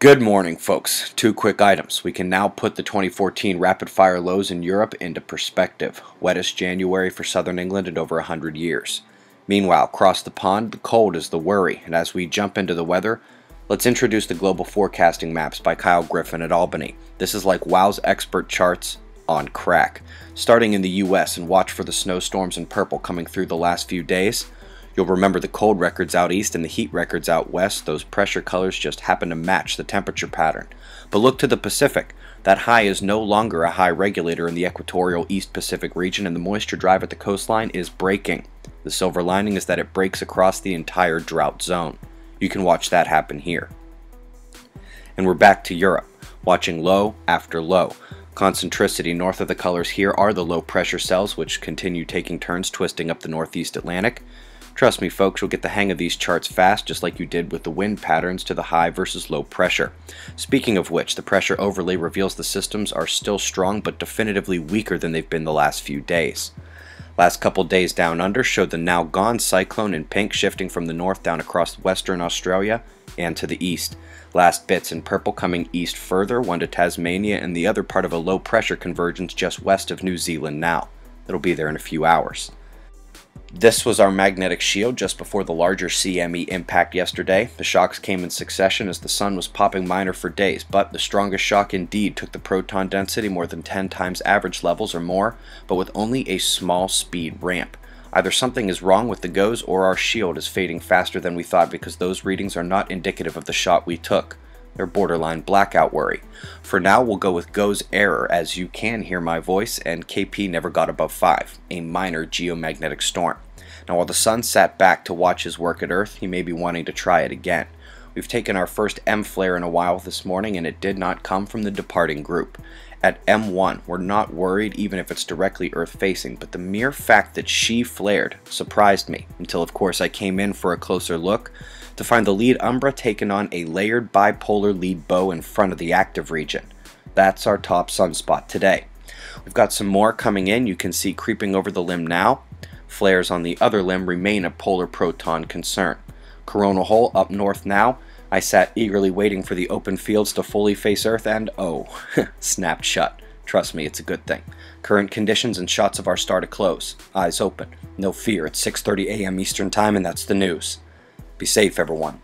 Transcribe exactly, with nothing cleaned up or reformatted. Good morning, folks. Two quick items. We can now put the twenty fourteen rapid-fire lows in Europe into perspective. Wettest January for southern England in over one hundred years. Meanwhile, across the pond, the cold is the worry, and as we jump into the weather, let's introduce the global forecasting maps by Kyle Griffin at Albany. This is like WOW's expert charts on crack. Starting in the U S and watch for the snowstorms in purple coming through the last few days. You'll remember the cold records out east and the heat records out west. Those pressure colors just happen to match the temperature pattern. But look to the Pacific. That high is no longer a high regulator in the equatorial East Pacific region, and the moisture drive at the coastline is breaking. The silver lining is that it breaks across the entire drought zone. You can watch that happen here. And we're back to Europe, watching low after low. Concentricity north of the colors here are the low pressure cells, which continue taking turns twisting up the northeast Atlantic. Trust me, folks, you'll get the hang of these charts fast, just like you did with the wind patterns to the high versus low pressure. Speaking of which, the pressure overlay reveals the systems are still strong, but definitively weaker than they've been the last few days. Last couple days down under showed the now gone cyclone in pink shifting from the north down across western Australia and to the east. Last bits in purple coming east further, one to Tasmania and the other part of a low pressure convergence just west of New Zealand now. It'll be there in a few hours. This was our magnetic shield just before the larger C M E impact yesterday. The shocks came in succession as the sun was popping minor for days, but the strongest shock indeed took the proton density more than ten times average levels or more, but with only a small speed ramp. Either something is wrong with the GOES or our shield is fading faster than we thought, because those readings are not indicative of the shot we took. They're borderline blackout worry. For now, we'll go with GOES error, as you can hear my voice, and K P never got above five, a minor geomagnetic storm. Now, while the sun sat back to watch his work at Earth, he may be wanting to try it again. We've taken our first M flare in a while this morning, and it did not come from the departing group. At M one, we're not worried even if it's directly Earth-facing, but the mere fact that she flared surprised me, until of course I came in for a closer look to find the lead umbra taken on a layered bipolar lead bow in front of the active region. That's our top sunspot today. We've got some more coming in. You can see creeping over the limb now. Flares on the other limb remain a polar proton concern. Coronal hole up north now. I sat eagerly waiting for the open fields to fully face Earth, and oh, snapped shut. Trust me, it's a good thing. Current conditions and shots of our star to close. Eyes open. No fear. It's six thirty a m Eastern Time, and that's the news. Be safe, everyone.